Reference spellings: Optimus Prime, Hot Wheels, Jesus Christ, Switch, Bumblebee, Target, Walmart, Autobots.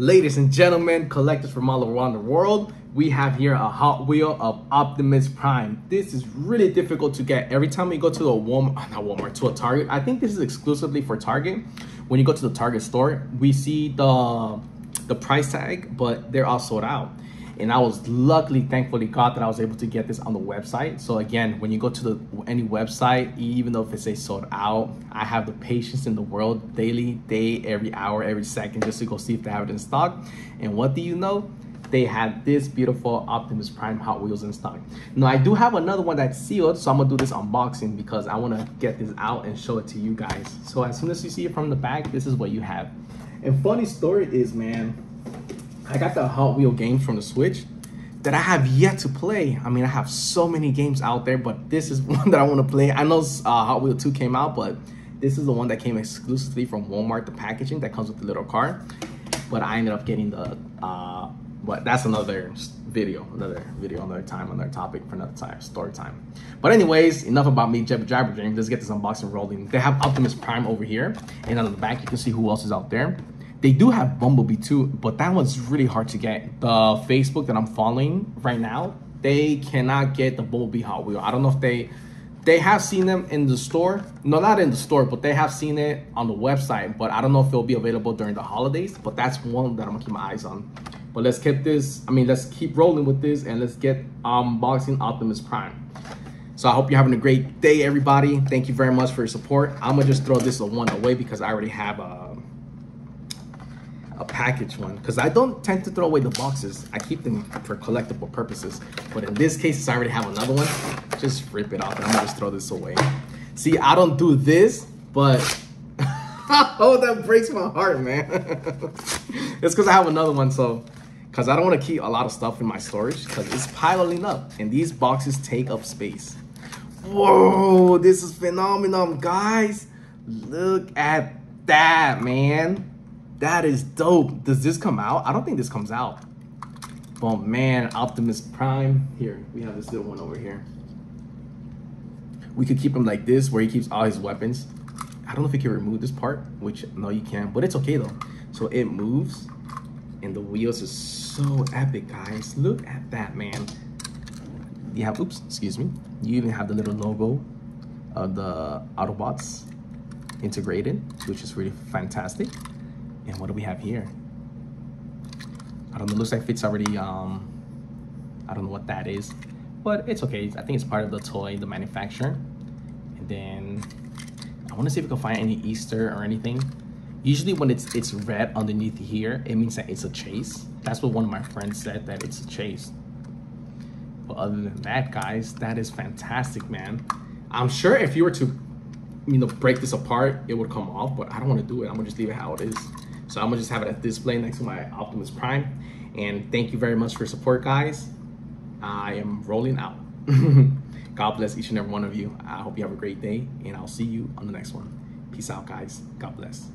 Ladies and gentlemen, collectors from all around the world, we have here a Hot Wheel of Optimus Prime. This is really difficult to get. Every time we go to a Target, I think this is exclusively for Target. When you go to the Target store, we see the price tag, but they're all sold out. And I was thankfully that I was able to get this on the website. So again, when you go to any website, even though if it says sold out, I have the patience in the world every hour, every second, just to go see if they have it in stock. And what do you know? They had this beautiful Optimus Prime Hot Wheels in stock. Now I do have another one that's sealed, so I'm gonna do this unboxing because I wanna get this out and show it to you guys. So as soon as you see it from the back, this is what you have. And funny story is, man, I got the Hot Wheel games from the Switch that I have yet to play. I mean, I have so many games out there, but this is one that I want to play. I know Hot Wheel 2 came out, but this is the one that came exclusively from Walmart, the packaging that comes with the little car. But I ended up getting the, but that's another video, another time, another topic for another time, story time. But anyways, enough about me jabber-jabbering. Let's get this unboxing rolling. They have Optimus Prime over here, and on the back, you can see who else is out there. They do have Bumblebee too, but that one's really hard to get. The Facebook that I'm following right now, they cannot get the Bumblebee Hot Wheel. I don't know if they have seen them in the store. No, not in the store, but they have seen it on the website. But I don't know if it'll be available during the holidays, but that's one that I'm gonna keep my eyes on. But let's keep this, let's keep rolling with this and let's get unboxing Optimus Prime. So I hope you're having a great day, everybody. Thank you very much for your support. I'm gonna just throw this one away because I already have a package one, because I don't tend to throw away the boxes. I keep them for collectible purposes, but in this case, since I already have another one, just rip it off and I'm gonna just throw this away. See, I don't do this, but oh, that breaks my heart, man. It's because I have another one, so because I don't want to keep a lot of stuff in my storage because it's piling up and these boxes take up space. Whoa, this is phenomenal, guys. Look at that, man. That is dope. Does this come out? I don't think this comes out. Oh man, Optimus Prime. Here, we have this little one over here. We could keep him like this, where he keeps all his weapons. I don't know if you can remove this part, which no, you can't, but it's okay though. So it moves, and the wheels is so epic, guys. Look at that, man. You have, oops, excuse me. You even have the little logo of the Autobots integrated, which is really fantastic. And what do we have here? I don't know, looks like it's already, I don't know what that is, but it's okay. I think it's part of the toy, the manufacturer. And then I wanna see if we can find any Easter or anything. Usually when it's red underneath here, it means that it's a chase. That's what one of my friends said, that it's a chase. But other than that, guys, that is fantastic, man. I'm sure if you were to, break this apart, it would come off, but I don't wanna do it. I'm gonna just leave it how it is. So I'm gonna just have it at display next to my Optimus Prime. And thank you very much for your support, guys. I am rolling out. God bless each and every one of you. I hope you have a great day and I'll see you on the next one. Peace out, guys. God bless.